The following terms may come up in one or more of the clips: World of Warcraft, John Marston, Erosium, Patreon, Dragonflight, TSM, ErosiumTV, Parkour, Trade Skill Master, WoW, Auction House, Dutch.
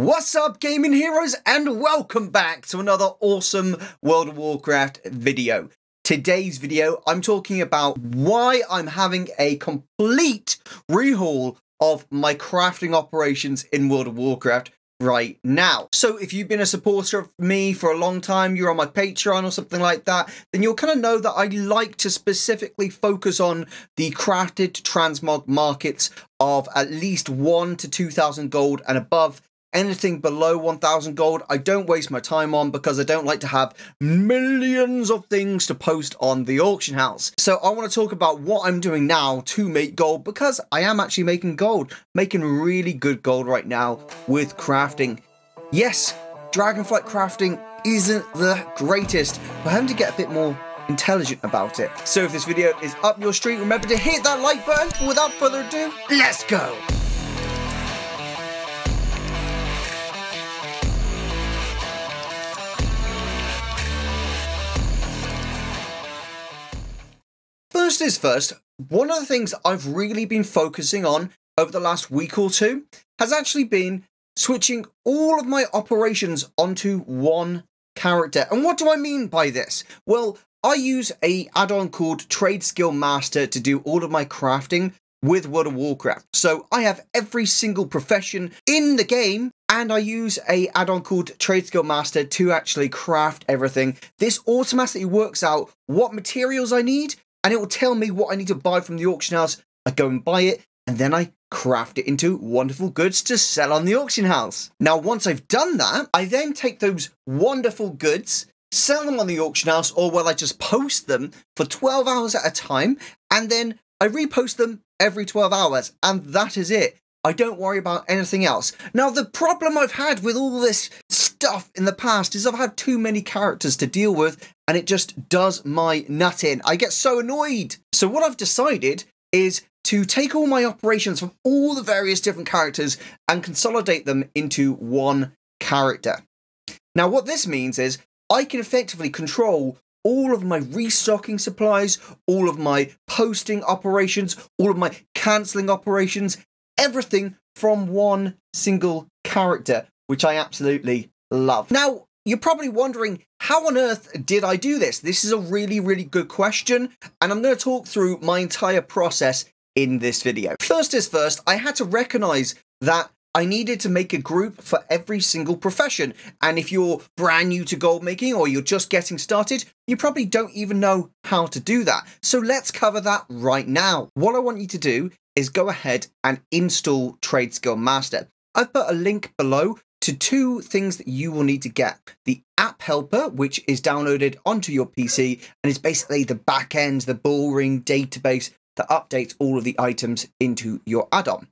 What's up, gaming heroes, and welcome back to another awesome World of Warcraft video. Today's video, I'm talking about why I'm having a complete rehaul of my crafting operations in World of Warcraft right now. So if you've been a supporter of me for a long time, you're on my Patreon or something like that, then you'll kind of know that I like to specifically focus on the crafted transmog markets of at least 1,000 to 2,000 gold and above. Anything below 1,000 gold, I don't waste my time on because I don't like to have millions of things to post on the auction house. So I want to talk about what I'm doing now to make gold, because I am actually making gold, making really good gold right now with crafting. Yes, Dragonflight crafting isn't the greatest, but I'm having to get a bit more intelligent about it. So if this video is up your street, remember to hit that like button. Without further ado, let's go. First is first, one of the things I've really been focusing on over the last week or two has actually been switching all of my operations onto one character. And what do I mean by this? Well, I use an add-on called Trade Skill Master to do all of my crafting with World of Warcraft. So I have every single profession in the game, and I use an add-on called Trade Skill Master to actually craft everything. This automatically works out what materials I need, and it will tell me what I need to buy from the auction house. I go and buy it, and then I craft it into wonderful goods to sell on the auction house. Now, once I've done that, I then take those wonderful goods, sell them on the auction house, or well, I just post them for 12 hours at a time, and then I repost them every 12 hours, and that is it. I don't worry about anything else. Now, the problem I've had with all this stuff in the past is I've had too many characters to deal with, and it just does my nut in. I get so annoyed. So what I've decided is to take all my operations from all the various different characters and consolidate them into one character. Now, what this means is I can effectively control all of my restocking supplies, all of my posting operations, all of my cancelling operations, everything from one single character, which I absolutely love. Now, you're probably wondering, how on earth did I do this? This is a really, really good question, and I'm going to talk through my entire process in this video. First is first, I had to recognize that I needed to make a group for every single profession. And if you're brand new to gold making or you're just getting started, you probably don't even know how to do that. So let's cover that right now. What I want you to do is go ahead and install Trade Skill Master. I've put a link below to two things that you will need to get. The app helper, which is downloaded onto your PC and is basically the back end, the bullring database that updates all of the items into your add-on.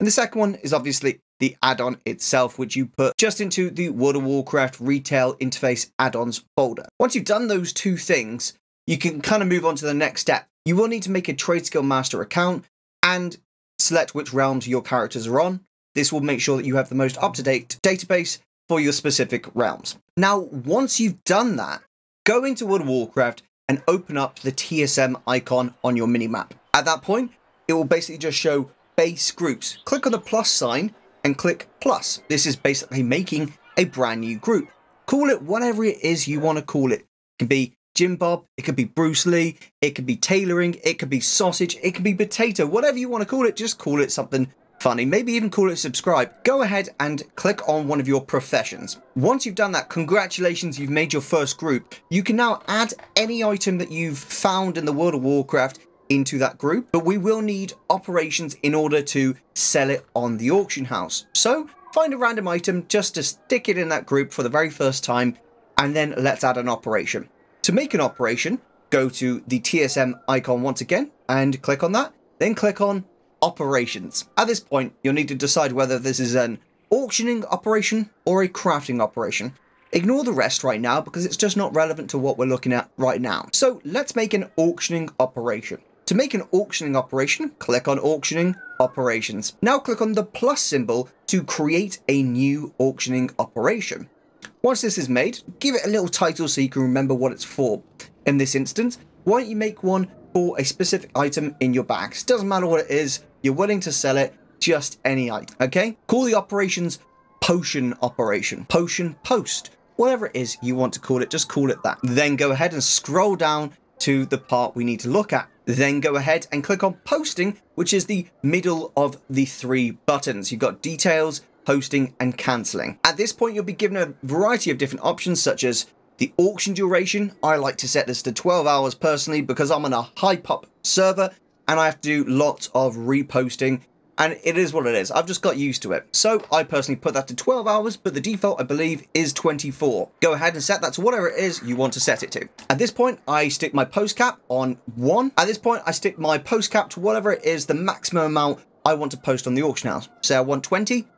And the second one is obviously the add-on itself, which you put just into the World of Warcraft retail interface add-ons folder. Once you've done those two things, you can kind of move on to the next step. You will need to make a Trade Skill Master account and select which realms your characters are on. This will make sure that you have the most up-to-date database for your specific realms. Now, once you've done that, go into World of Warcraft and open up the TSM icon on your minimap. At that point, it will basically just show base groups. Click on the plus sign and click plus. This is basically making a brand new group. Call it whatever it is you want to call it. It could be Jim Bob, it could be Bruce Lee, it could be tailoring, it could be sausage, it could be potato, whatever you want to call it, just call it something funny, maybe even call it subscribe. Go ahead and click on one of your professions. Once you've done that, congratulations, you've made your first group. You can now add any item that you've found in the World of Warcraft into that group, but we will need operations in order to sell it on the auction house. So find a random item just to stick it in that group for the very first time, and then let's add an operation. To make an operation, go to the TSM icon once again and click on that, then click on operations. At this point, you'll need to decide whether this is an auctioning operation or a crafting operation. Ignore the rest right now because it's just not relevant to what we're looking at right now. So let's make an auctioning operation. To make an auctioning operation, click on auctioning operations. Now click on the plus symbol to create a new auctioning operation. Once this is made, give it a little title so you can remember what it's for. In this instance, why don't you make one for a specific item in your bags? Doesn't matter what it is, you're willing to sell it, just any item, okay? Call the operations potion operation, potion post, whatever it is you want to call it, just call it that. Then go ahead and scroll down to the part we need to look at. Then go ahead and click on posting, which is the middle of the three buttons. You've got details, posting and cancelling. At this point, you'll be given a variety of different options, such as the auction duration. I like to set this to 12 hours personally because I'm on a high pop server and I have to do lots of reposting, and it is what it is. I've just got used to it. So I personally put that to 12 hours, but the default, I believe, is 24. Go ahead and set that to whatever it is you want to set it to. At this point, I stick my post cap on 1. At this point, I stick my post cap to whatever it is the maximum amount I want to post on the auction house. Say I want 20,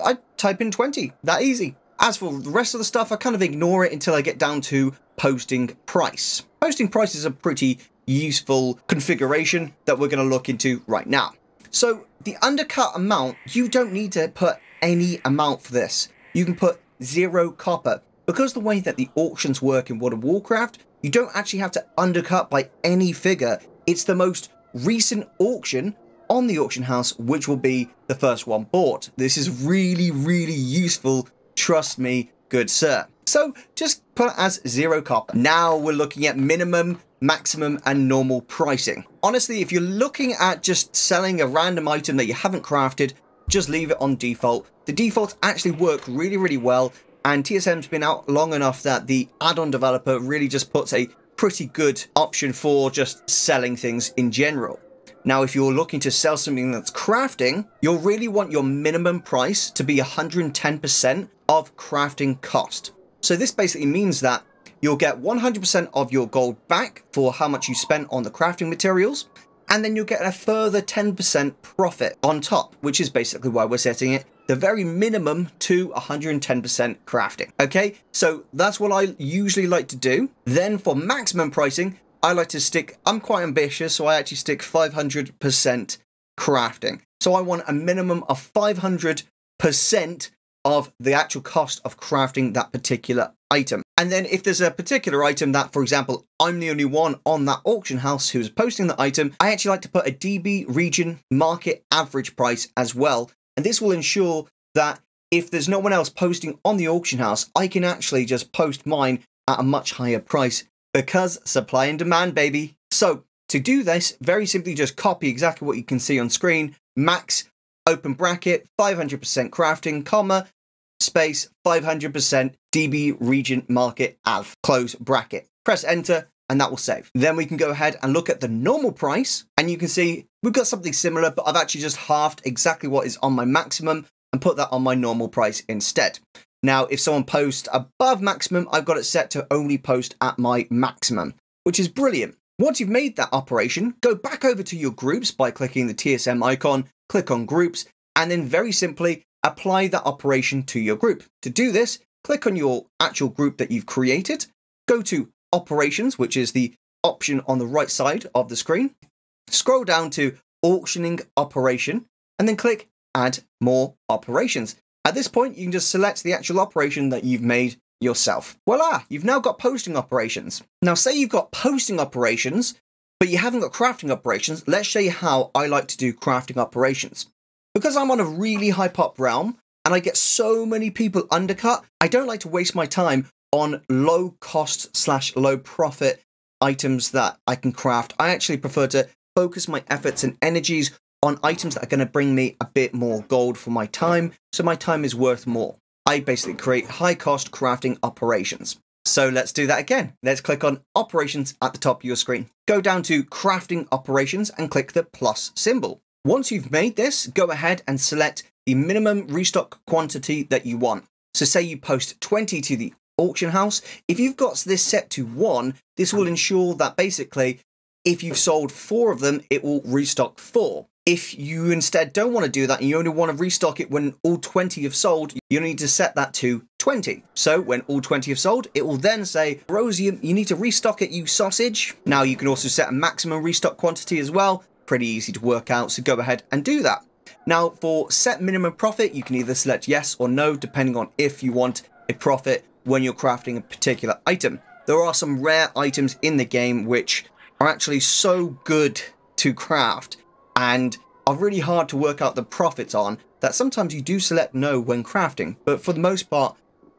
I type in 20. That easy. As for the rest of the stuff, I kind of ignore it until I get down to posting price. Posting price is a pretty useful configuration that we're going to look into right now. So the undercut amount, you don't need to put any amount for this. You can put 0 copper. Because the way that the auctions work in World of Warcraft, you don't actually have to undercut by any figure. It's the most recent auction on the auction house, which will be the first one bought. This is really, really useful. Trust me, good sir. So just put it as 0 copper. Now we're looking at minimum, maximum and normal pricing. Honestly, if you're looking at just selling a random item that you haven't crafted, just leave it on default. The defaults actually work really, really well, and TSM's been out long enough that the add-on developer really just puts a pretty good option for just selling things in general. Now, if you're looking to sell something that's crafting, you'll really want your minimum price to be 110% of crafting cost. So this basically means that you'll get 100% of your gold back for how much you spent on the crafting materials, and then you'll get a further 10% profit on top, which is basically why we're setting it the very minimum to 110% crafting. Okay, so that's what I usually like to do. Then for maximum pricing, I like to stick, I'm quite ambitious, so I actually stick 500% crafting. So I want a minimum of 500% of the actual cost of crafting that particular item. And then if there's a particular item that, for example, I'm the only one on that auction house who's posting the item, I actually like to put a DB region market average price as well. And this will ensure that if there's no one else posting on the auction house, I can actually just post mine at a much higher price. Because supply and demand, baby. So to do this, very simply just copy exactly what you can see on screen. Max, open bracket, 500% crafting, comma, space, 500% DB region market av, close bracket. Press enter and that will save. Then we can go ahead and look at the normal price. And you can see we've got something similar, but I've actually just halved exactly what is on my maximum and put that on my normal price instead. Now, if someone posts above maximum, I've got it set to only post at my maximum, which is brilliant. Once you've made that operation, go back over to your groups by clicking the TSM icon, click on groups, and then very simply apply that operation to your group. To do this, click on your actual group that you've created, go to operations, which is the option on the right side of the screen, scroll down to auctioning operation, and then click add more operations. At this point, you can just select the actual operation that you've made yourself. Voila, you've now got posting operations. Now, say you've got posting operations, but you haven't got crafting operations. Let's show you how I like to do crafting operations. Because I'm on a really high pop realm and I get so many people undercut, I don't like to waste my time on low cost / low profit items that I can craft. I actually prefer to focus my efforts and energies on items that are going to bring me a bit more gold for my time, so my time is worth more. I basically create high-cost crafting operations. So let's do that again. Let's click on operations at the top of your screen. Go down to crafting operations and click the plus symbol. Once you've made this, go ahead and select the minimum restock quantity that you want. So say you post 20 to the auction house. If you've got this set to 1, this will ensure that basically if you've sold 4 of them, it will restock 4. If you instead don't want to do that and you only want to restock it when all 20 have sold, you need to set that to 20. So when all 20 have sold, it will then say, Erosium, you need to restock it, you sausage. Now you can also set a maximum restock quantity as well. Pretty easy to work out, so go ahead and do that. Now for set minimum profit, you can either select yes or no, depending on if you want a profit when you're crafting a particular item. There are some rare items in the game which are actually so good to craft, and are really hard to work out the profits on, that sometimes you do select no when crafting, but for the most part,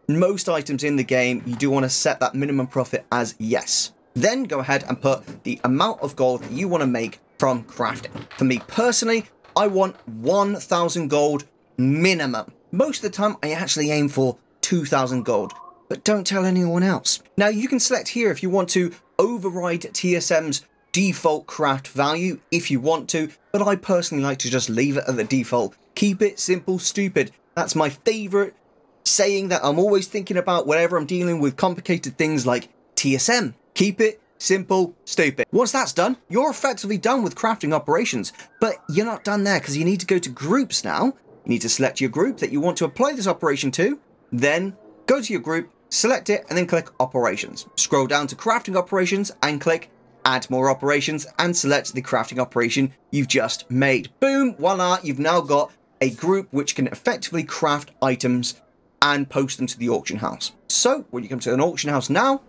most items in the game, you do want to set that minimum profit as yes. Then go ahead and put the amount of gold that you want to make from crafting. For me personally, I want 1,000 gold minimum. Most of the time, I actually aim for 2,000 gold, but don't tell anyone else. Now you can select here if you want to override TSM's default craft value if you want to, but I personally like to just leave it at the default. Keep it simple, stupid. That's my favorite saying that I'm always thinking about whenever I'm dealing with complicated things like TSM. Keep it simple, stupid. Once that's done, you're effectively done with crafting operations, but you're not done there because you need to go to groups now. You need to select your group that you want to apply this operation to, then go to your group, select it, and then click operations. Scroll down to crafting operations and click add more operations and select the crafting operation you've just made. Boom, voila, you've now got a group which can effectively craft items and post them to the auction house. So when you come to an auction house now,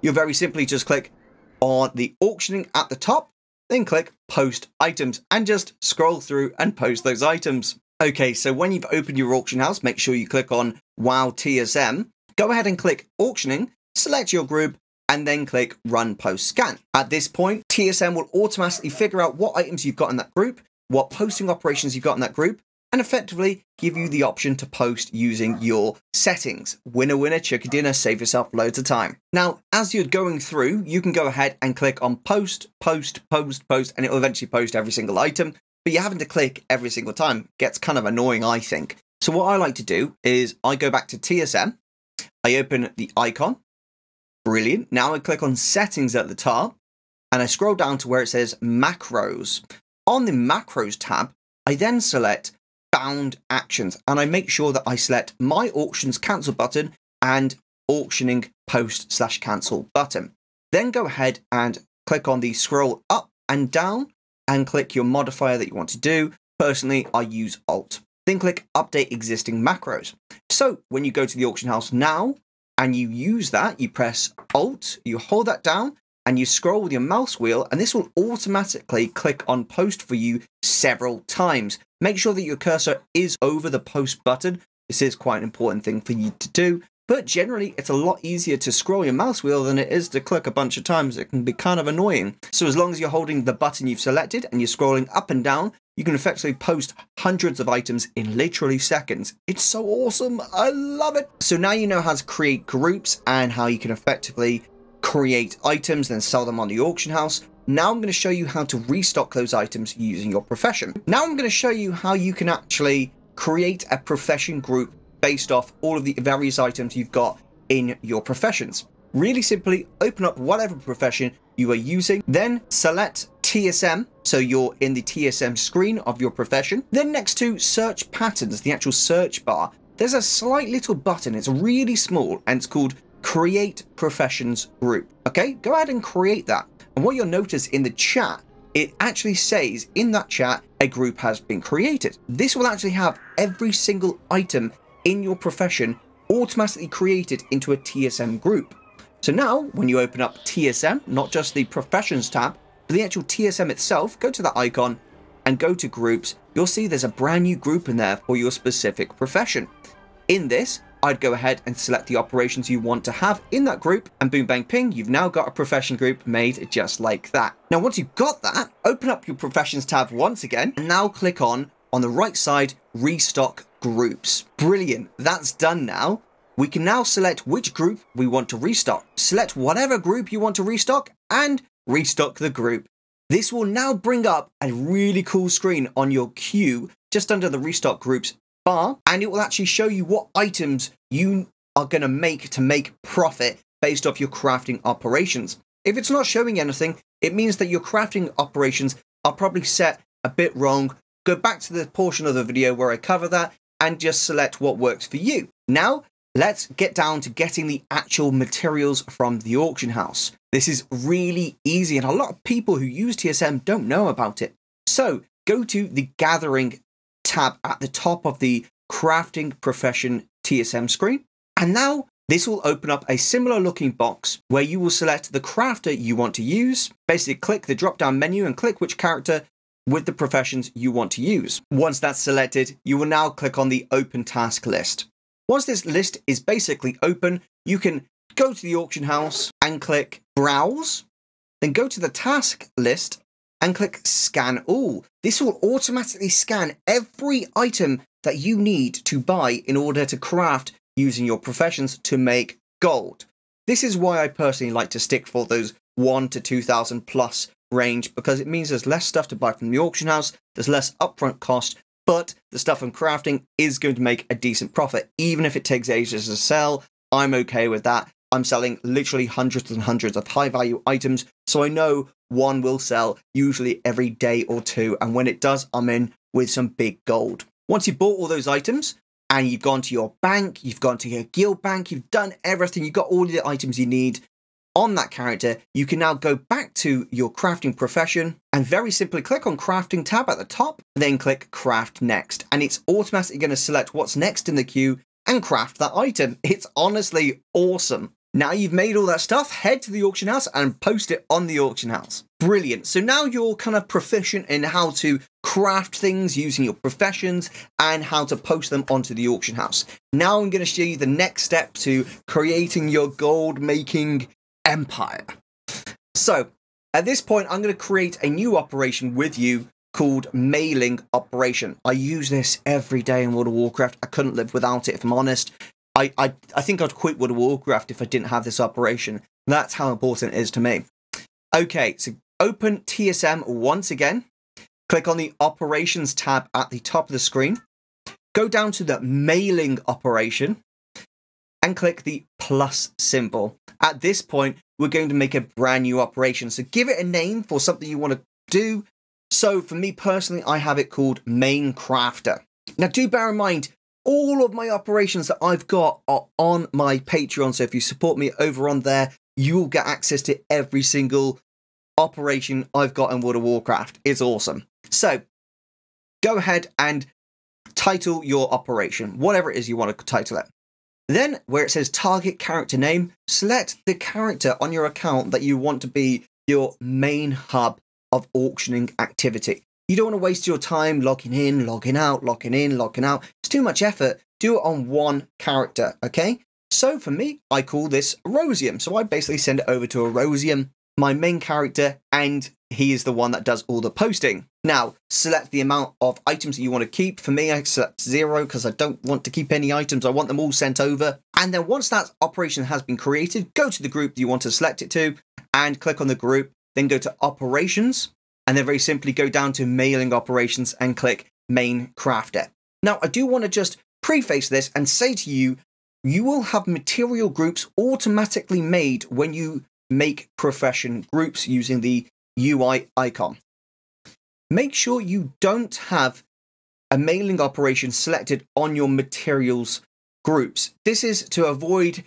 you'll very simply just click on the auctioning at the top, then click post items and just scroll through and post those items. Okay, so when you've opened your auction house, make sure you click on WoW TSM, go ahead and click auctioning, select your group, and then click run post scan. At this point, TSM will automatically figure out what items you've got in that group, what posting operations you've got in that group, and effectively give you the option to post using your settings. Winner, winner, chicken dinner, save yourself loads of time. Now, as you're going through, you can go ahead and click on post, post, post, post, and it will eventually post every single item, but you're having to click every single time. It gets kind of annoying, I think. So what I like to do is I go back to TSM, I open the icon, brilliant. Now I click on settings at the top and I scroll down to where it says macros. On the macros tab, I then select bound actions and I make sure that I select my auctions cancel button and auctioning post slash cancel button. Then go ahead and click on the scroll up and down and click your modifier that you want to do. Personally, I use alt. Then click update existing macros. So when you go to the auction house now, and you use that, you press Alt, you hold that down, and you scroll with your mouse wheel, and this will automatically click on post for you several times. Make sure that your cursor is over the post button. This is quite an important thing for you to do, but generally it's a lot easier to scroll your mouse wheel than it is to click a bunch of times. It can be kind of annoying. So as long as you're holding the button you've selected and you're scrolling up and down, you can effectively post hundreds of items in literally seconds. It's so awesome. I love it. So now you know how to create groups and how you can effectively create items, then sell them on the auction house. Now I'm going to show you how to restock those items using your profession. Now I'm going to show you how you can actually create a profession group based off all of the various items you've got in your professions. Really simply open up whatever profession you are using, then select TSM, so you're in the TSM screen of your profession. Then next to search patterns, the actual search bar, there's a slight little button. It's really small and it's called create professions group. Okay, go ahead and create that. And what you'll notice in the chat, it actually says in that chat, a group has been created. This will actually have every single item in your profession automatically created into a TSM group. So now when you open up TSM, not just the professions tab, for the actual TSM itself, go to that icon and go to groups. You'll see there's a brand new group in there for your specific profession. In this, I'd go ahead and select the operations you want to have in that group and boom, bang, ping, you've now got a profession group made just like that. Now, once you've got that, open up your professions tab once again and now click on the right side, restock groups. Brilliant, that's done now. We can now select which group we want to restock. Select whatever group you want to restock and restock the group. This will now bring up a really cool screen on your queue just under the restock groups bar, and it will actually show you what items you are going to make profit based off your crafting operations. If it's not showing anything, it means that your crafting operations are probably set a bit wrong. Go back to the portion of the video where I cover that and just select what works for you. Now, let's get down to getting the actual materials from the auction house. This is really easy and a lot of people who use TSM don't know about it. So go to the gathering tab at the top of the crafting profession TSM screen. And now this will open up a similar looking box where you will select the crafter you want to use. Basically click the drop down menu and click which character with the professions you want to use. Once that's selected, you will now click on the Open Task List. Once this list is basically open, you can go to the auction house and click Browse, then go to the task list and click Scan All. This will automatically scan every item that you need to buy in order to craft using your professions to make gold. This is why I personally like to stick for those 1,000 to 2,000 plus range, because it means there's less stuff to buy from the auction house, there's less upfront cost, but the stuff I'm crafting is going to make a decent profit. Even if it takes ages to sell, I'm okay with that. I'm selling literally hundreds and hundreds of high value items, so I know one will sell usually every day or two, and when it does, I'm in with some big gold. Once you've bought all those items, and you've gone to your bank, you've gone to your guild bank, you've done everything, you've got all the items you need on that character, you can now go back to your crafting profession and very simply click on crafting tab at the top, then click craft next, and it's automatically going to select what's next in the queue and craft that item. It's honestly awesome. Now you've made all that stuff, head to the auction house and post it on the auction house. Brilliant. So now you're kind of proficient in how to craft things using your professions and how to post them onto the auction house. Now I'm going to show you the next step to creating your gold making empire. So at this point, I'm going to create a new operation with you called Mailing Operation. I use this every day in World of Warcraft. I couldn't live without it, if I'm honest. I think I'd quit World of Warcraft if I didn't have this operation. That's how important it is to me. Okay, so open TSM once again. Click on the Operations tab at the top of the screen. Go down to the Mailing Operation and click the plus symbol. At this point, we're going to make a brand new operation. So give it a name for something you want to do. So for me personally, I have it called Main Crafter. Now do bear in mind, all of my operations that I've got are on my Patreon. So if you support me over on there, you'll get access to every single operation I've got in World of Warcraft. It's awesome. So go ahead and title your operation, whatever it is you want to title it. Then where it says target character name, select the character on your account that you want to be your main hub of auctioning activity. You don't want to waste your time logging in, logging out, logging in, logging out. It's too much effort. Do it on one character, okay? So for me, I call this Erosium. So I basically send it over to Erosium, my main character, and he is the one that does all the posting. Now, select the amount of items that you want to keep. For me, I select 0 because I don't want to keep any items. I want them all sent over. And then once that operation has been created, go to the group you want to select it to and click on the group. Then go to Operations. And then very simply go down to Mailing Operations and click Main Crafter. Now, I do want to just preface this and say to you, you will have material groups automatically made when you make profession groups using the UI icon. Make sure you don't have a mailing operation selected on your materials groups. This is to avoid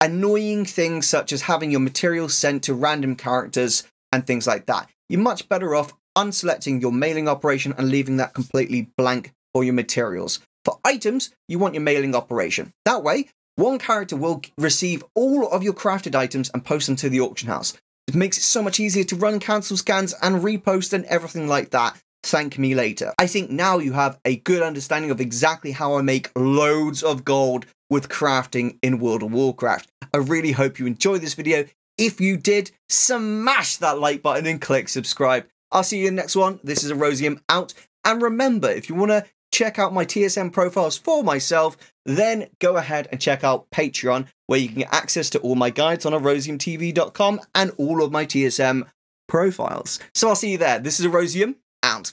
annoying things such as having your materials sent to random characters and things like that. You're much better off unselecting your mailing operation and leaving that completely blank for your materials. For items, you want your mailing operation. That way, one character will receive all of your crafted items and post them to the auction house. It makes it so much easier to run cancel scans and repost and everything like that. Thank me later. I think now you have a good understanding of exactly how I make loads of gold with crafting in World of Warcraft. I really hope you enjoyed this video. If you did, smash that like button and click subscribe. I'll see you in the next one. This is Erosium out. And remember, if you want to check out my TSM profiles for myself, then go ahead and check out Patreon, where you can get access to all my guides on erosiumtv.com and all of my TSM profiles. So I'll see you there. This is Erosium out.